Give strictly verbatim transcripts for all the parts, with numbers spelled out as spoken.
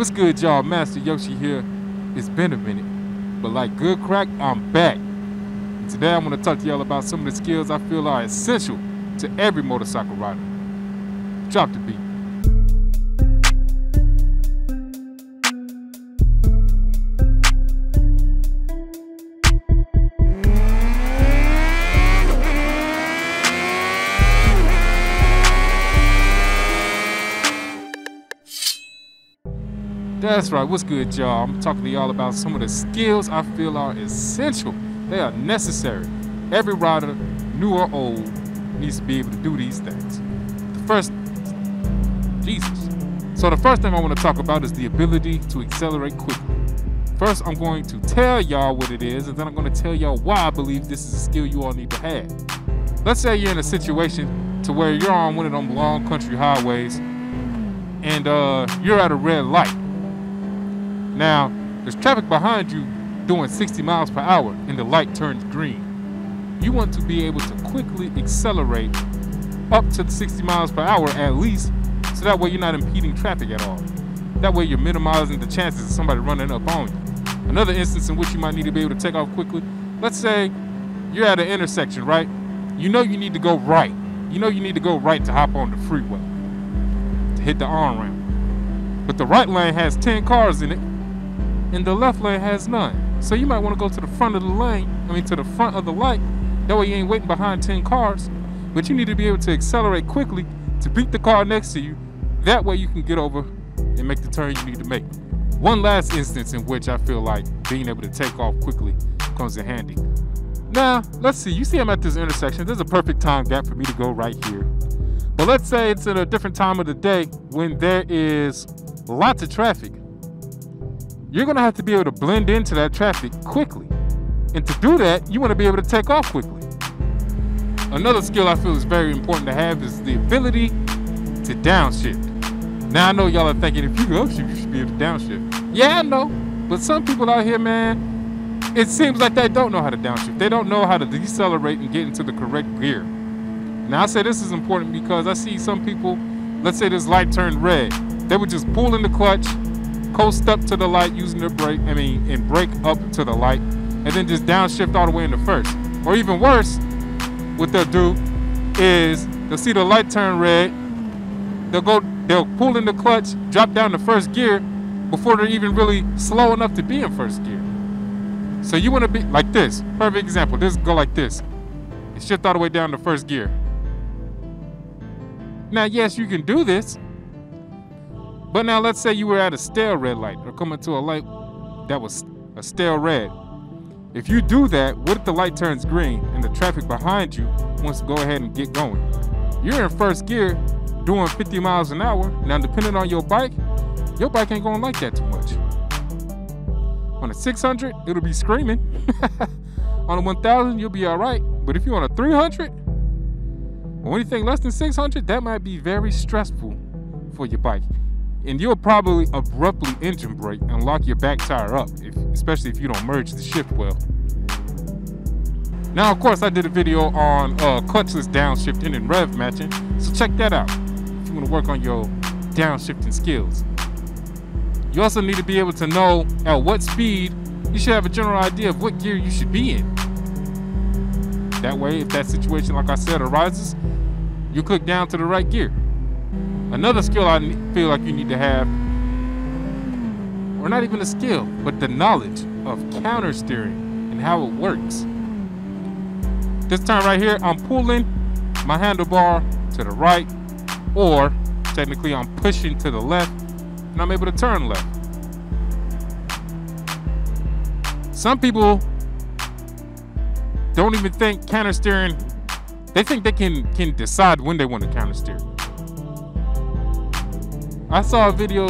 What's good, y'all? Master Yoshi here. It's been a minute, but like good crack, I'm back. And today I'm going to talk to y'all about some of the skills I feel are essential to every motorcycle rider. Drop the beat. That's right, what's good, y'all? I'm talking to y'all about some of the skills I feel are essential. They are necessary. Every rider, new or old, needs to be able to do these things. The first, Jesus. So the first thing I want to talk about is the ability to accelerate quickly. First, I'm going to tell y'all what it is, and then I'm going to tell y'all why I believe this is a skill you all need to have. Let's say you're in a situation to where you're on one of them long country highways, and uh, you're at a red light. Now, there's traffic behind you doing sixty miles per hour and the light turns green. You want to be able to quickly accelerate up to sixty miles per hour at least, so that way you're not impeding traffic at all. That way you're minimizing the chances of somebody running up on you. Another instance in which you might need to be able to take off quickly, let's say you're at an intersection, right? You know you need to go right. You know you need to go right to hop on the freeway, to hit the on-ramp. But the right lane has ten cars in it, and the left lane has none. So you might want to go to the front of the lane, I mean to the front of the light, that way you ain't waiting behind ten cars, but you need to be able to accelerate quickly to beat the car next to you, that way you can get over and make the turn you need to make. One last instance in which I feel like being able to take off quickly comes in handy. Now, let's see, you see I'm at this intersection, there's a perfect time gap for me to go right here. But let's say it's at a different time of the day when there is lots of traffic. You're gonna have to be able to blend into that traffic quickly. And to do that, you wanna be able to take off quickly. Another skill I feel is very important to have is the ability to downshift. Now I know y'all are thinking, if you go upshift, you should be able to downshift. Yeah, I know, but some people out here, man, it seems like they don't know how to downshift. They don't know how to decelerate and get into the correct gear. Now I say this is important because I see some people, let's say this light turned red, they would just pull in the clutch, coast up to the light using their brake, I mean, and brake up to the light, and then just downshift all the way into first. Or even worse, what they'll do is they'll see the light turn red, they'll go, they'll pull in the clutch, drop down to first gear before they're even really slow enough to be in first gear. So you want to be like this. Perfect example. This go like this, and shift all the way down to first gear. Now, yes, you can do this. But now let's say you were at a stale red light or coming to a light that was a stale red. If you do that, what if the light turns green and the traffic behind you wants to go ahead and get going? You're in first gear doing fifty miles an hour. Now depending on your bike, your bike ain't gonna like that too much. On a six hundred, it'll be screaming. On a one thousand, you'll be all right. But if you're on a three hundred or anything less than six hundred, that might be very stressful for your bike. And you'll probably abruptly engine brake and lock your back tire up, if, especially if you don't merge the shift well. Now, of course, I did a video on uh, clutchless downshifting and rev matching, so check that out if you want to work on your downshifting skills. You also need to be able to know at what speed you should have a general idea of what gear you should be in. That way, if that situation, like I said, arises, you click down to the right gear. Another skill I feel like you need to have, or not even a skill, but the knowledge of counter steering and how it works. This time right here, I'm pulling my handlebar to the right, or technically I'm pushing to the left, and I'm able to turn left. Some people don't even think counter steering, they think they can, can decide when they want to counter steer. I saw a video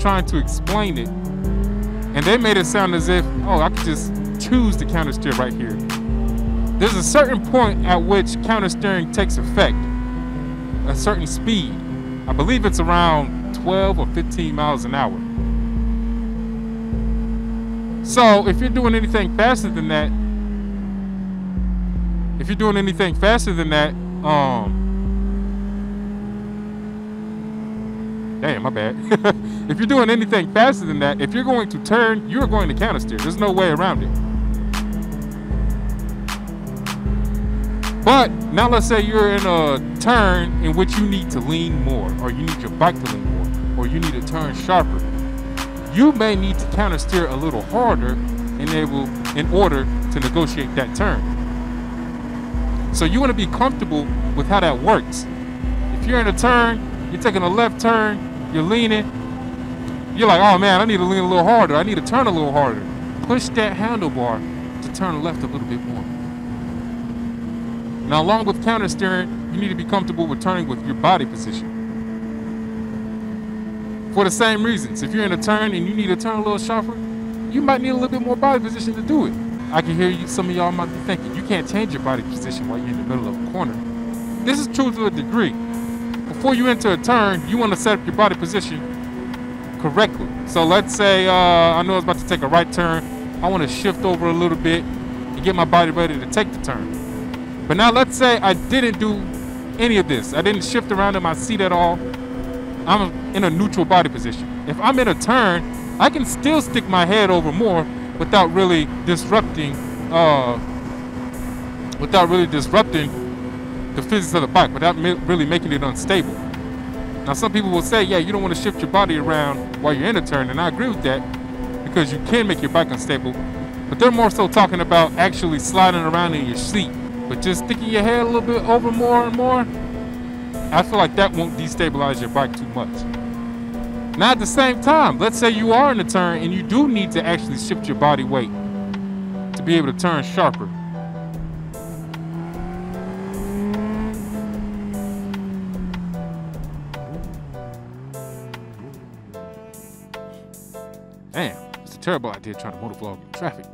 trying to explain it, and they made it sound as if, oh, I could just choose to counter steer right here. There's a certain point at which counter steering takes effect, a certain speed. I believe it's around twelve or fifteen miles an hour. So if you're doing anything faster than that, if you're doing anything faster than that, um, Damn, my bad. If you're doing anything faster than that, if you're going to turn, you're going to counter steer. There's no way around it. But now let's say you're in a turn in which you need to lean more, or you need your bike to lean more, or you need to turn sharper. You may need to counter steer a little harder in, able, in order to negotiate that turn. So you want to be comfortable with how that works. If you're in a turn, you're taking a left turn, you're leaning, you're like, oh man, I need to lean a little harder. I need to turn a little harder. Push that handlebar to turn left a little bit more. Now, along with counter steering, you need to be comfortable with turning with your body position. For the same reasons, if you're in a turn and you need to turn a little sharper, you might need a little bit more body position to do it. I can hear you, some of y'all might be thinking, you can't change your body position while you're in the middle of a corner. This is true to a degree. Before you enter a turn, you want to set up your body position correctly. So let's say uh, I know I was about to take a right turn. I want to shift over a little bit and get my body ready to take the turn. But now let's say I didn't do any of this. I didn't shift around in my seat at all. I'm in a neutral body position. If I'm in a turn, I can still stick my head over more without really disrupting, uh, without really disrupting the physics of the bike, without really making it unstable. Now, some people will say, yeah, you don't want to shift your body around while you're in a turn, and I agree with that because you can make your bike unstable, but they're more so talking about actually sliding around in your seat, but just sticking your head a little bit over more and more, I feel like that won't destabilize your bike too much. Now, at the same time, let's say you are in a turn and you do need to actually shift your body weight to be able to turn sharper. Damn, it's a terrible idea trying to motovlog in traffic.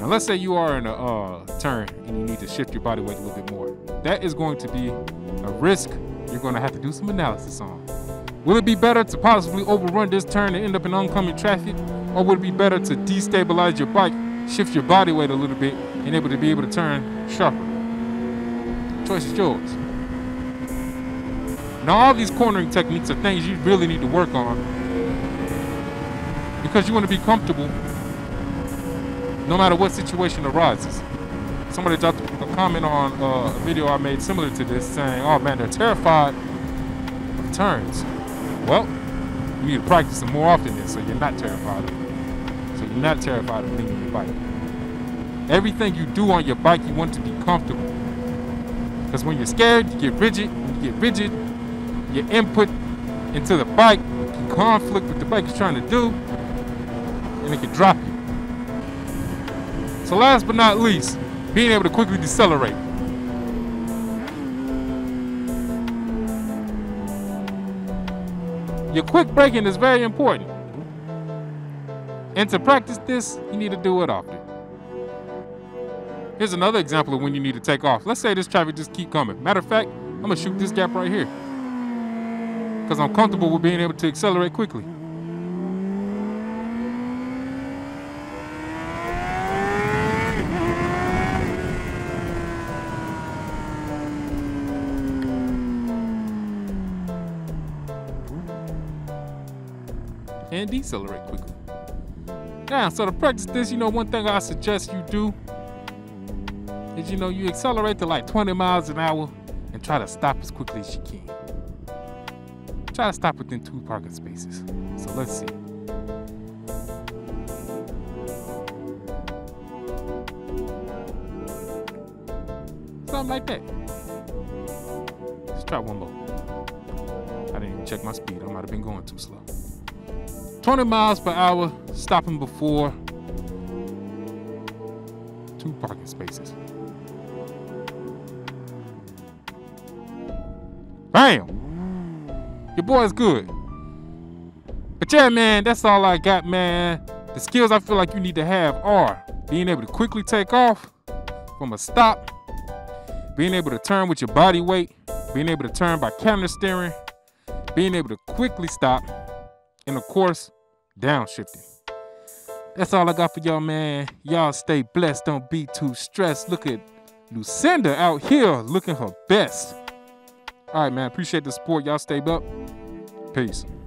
Now let's say you are in a uh, turn and you need to shift your body weight a little bit more. That is going to be a risk you're going to have to do some analysis on. Will it be better to possibly overrun this turn and end up in oncoming traffic? Or would it be better to destabilize your bike, shift your body weight a little bit, and able to be able to turn sharper? The choice is yours. Now all these cornering techniques are things you really need to work on, because you want to be comfortable no matter what situation arises. Somebody dropped a comment on uh, a video I made similar to this saying, oh man, they're terrified of turns. Well, you need to practice them more often then so you're not terrified of it. So you're not terrified of leaning your bike. Everything you do on your bike, you want to be comfortable. Because when you're scared, you get rigid. When you get rigid, your input into the bike can conflict with the bike is trying to do, and it can drop you. So last but not least, being able to quickly decelerate. Your quick braking is very important. And to practice this, you need to do it often. Here's another example of when you need to take off. Let's say this traffic just keep coming. Matter of fact, I'm gonna shoot this gap right here because I'm comfortable with being able to accelerate quickly. And decelerate quickly. Now, so to practice this, you know, one thing I suggest you do is, you know, you accelerate to like twenty miles an hour and try to stop as quickly as you can. Try to stop within two parking spaces. So let's see. Something like that. Let's try one more. I didn't even check my speed. I might have been going too slow. twenty miles per hour, stopping before two parking spaces. Bam! Your boy's good. But yeah, man, that's all I got, man. The skills I feel like you need to have are being able to quickly take off from a stop, being able to turn with your body weight, being able to turn by counter steering, being able to quickly stop, and of course, downshifting. That's all I got for y'all, man. Y'all stay blessed. Don't be too stressed. Look at Lucinda out here looking her best. All right, man. Appreciate the support. Y'all stay up. Peace.